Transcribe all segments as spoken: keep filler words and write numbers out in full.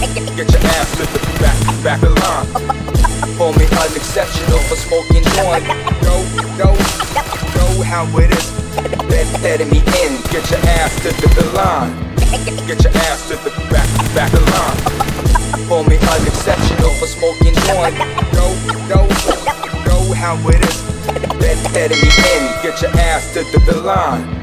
Get your ass lifted back, back the line. Call me unexceptional for smoking one. Know, know, know how it is. That letting me in. Get your ass lifted the line. Get your ass lifted back, back the line. Call me unexceptional for smoking one. Know, know, know how it is. That letting me in. Get your ass lifted the line.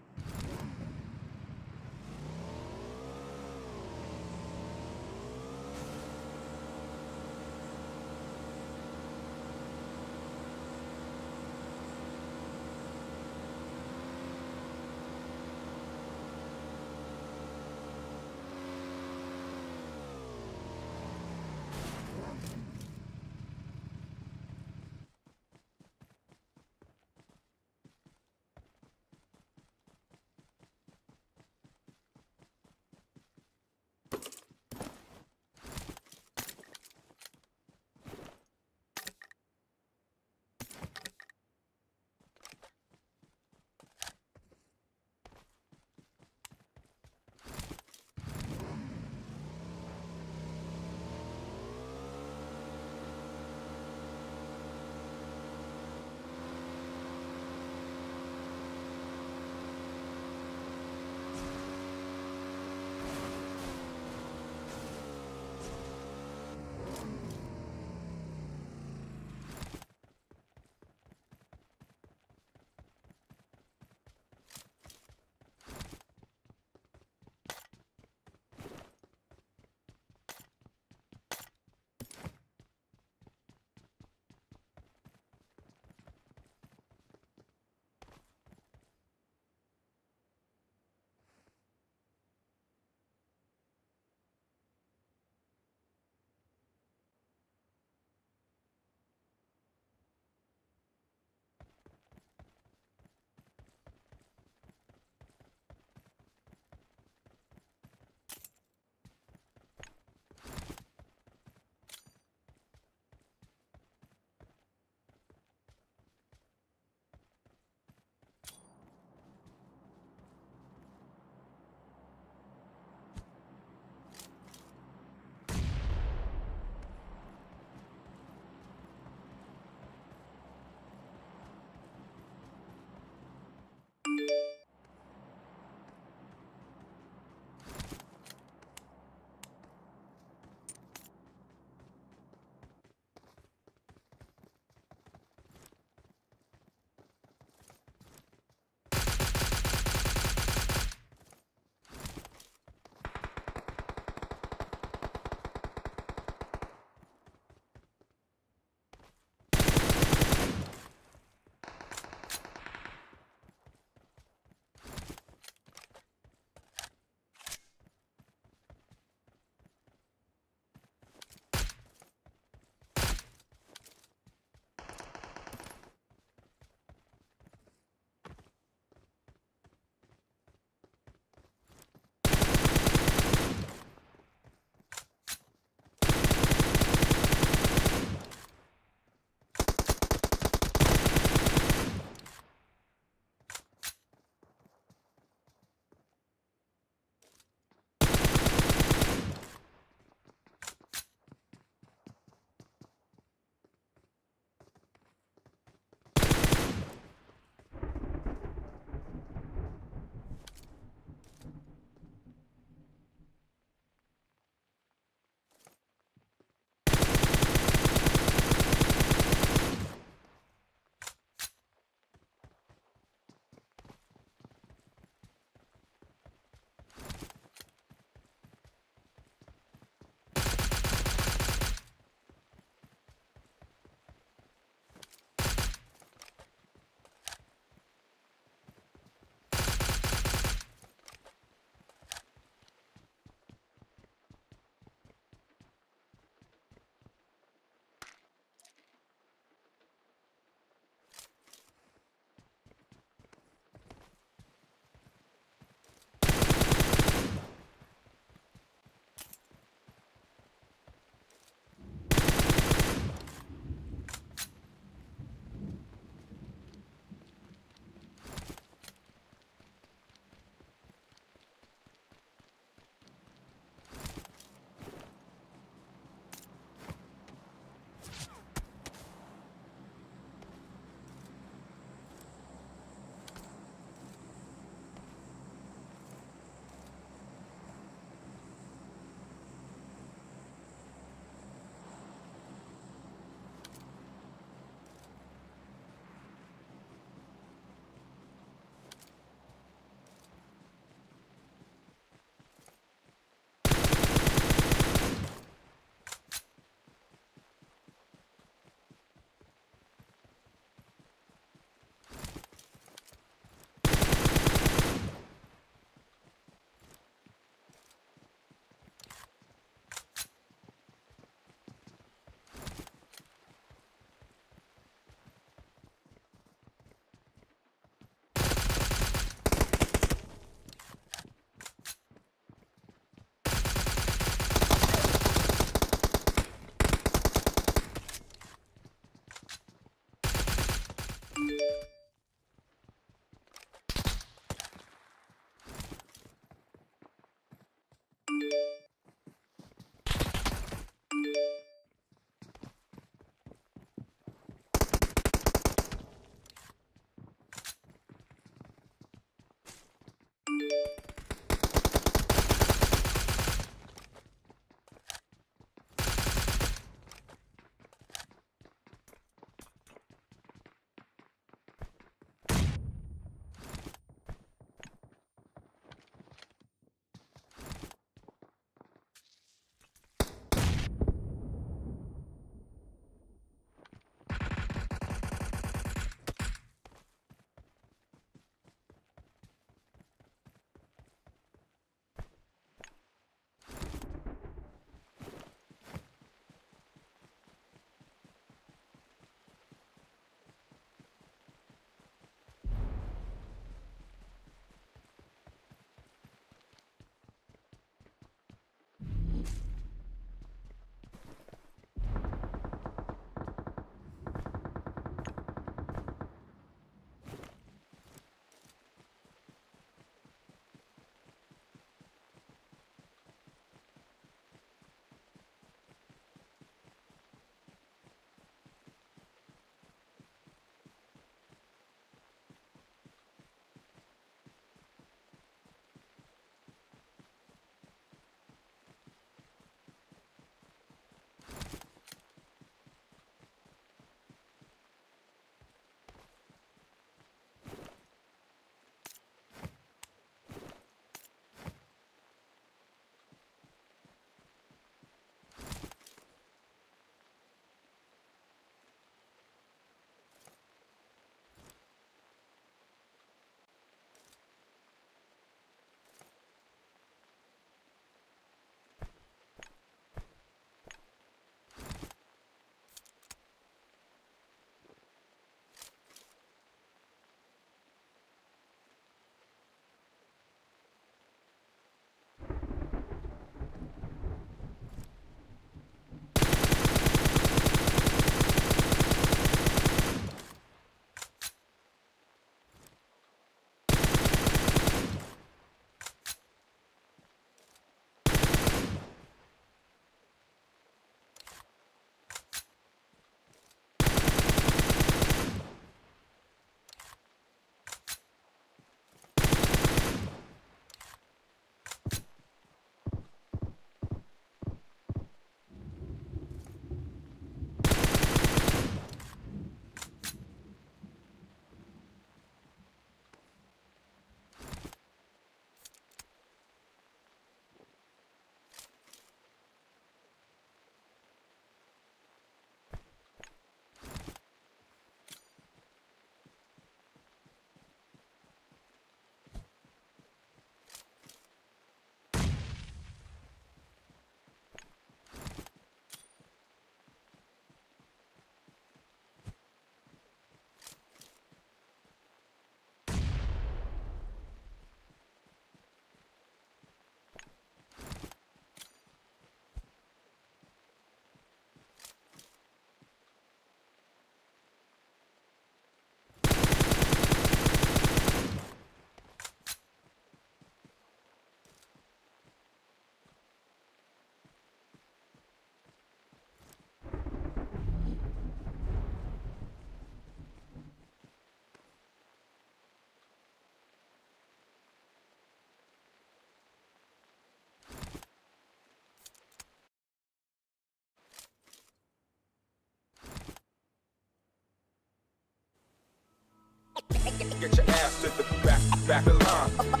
Get your ass to the back, back of line.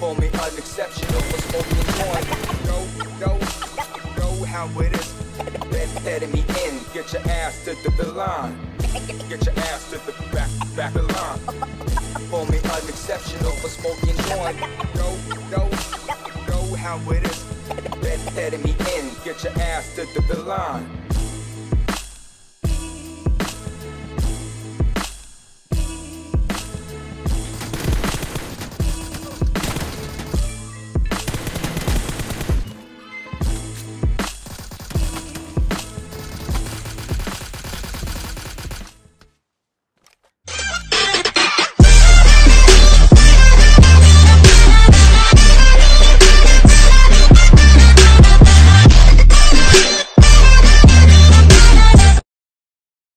Call me unexceptional, what's holding on? No, no, know how it is. That's heading me in. Get your ass to the, the line. Get your ass to the back, back of line. Call me unexceptional, what's holding on? No, no, know how it is. That's heading me in. Get your ass to the, the line.